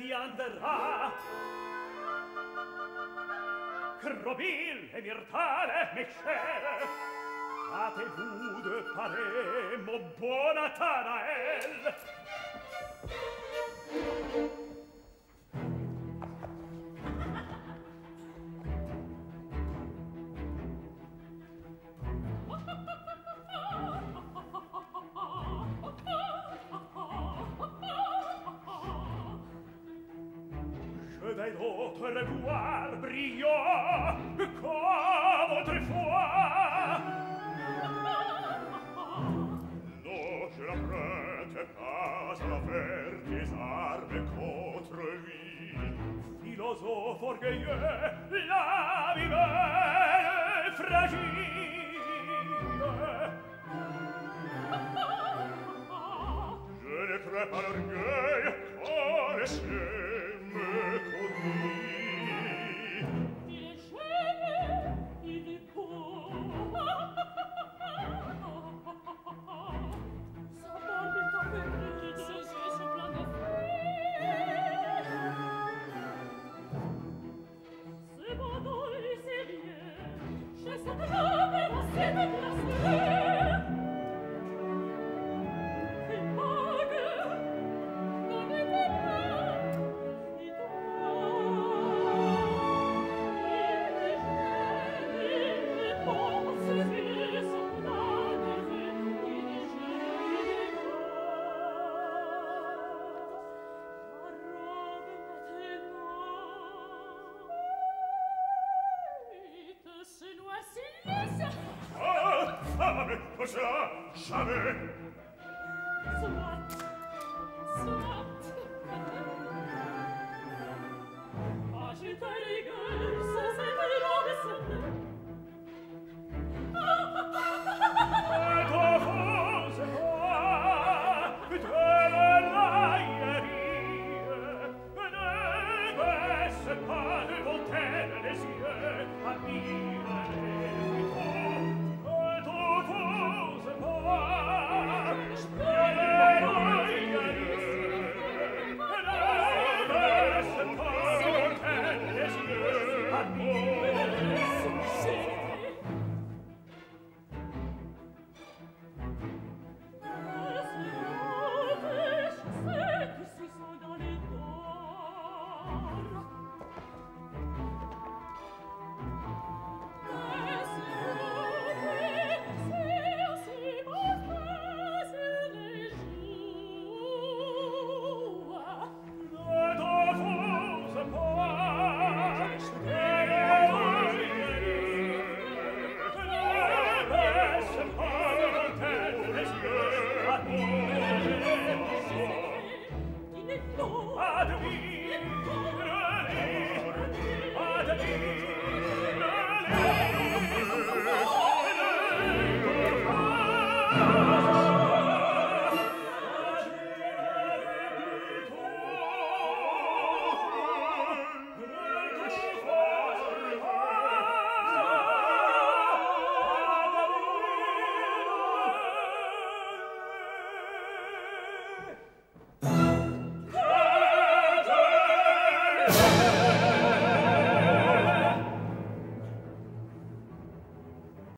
di andrà. Crobyle e Myrtale, mescere, fate vude paremo buona Tanael. Votre gloire brilla comme autrefois. Non, je n'apprête pas à faire des armes contre lui. Philosophe orgueilleux, l'âme est fragile. Je ne crains pas l'orgueil, car le ciel jamais,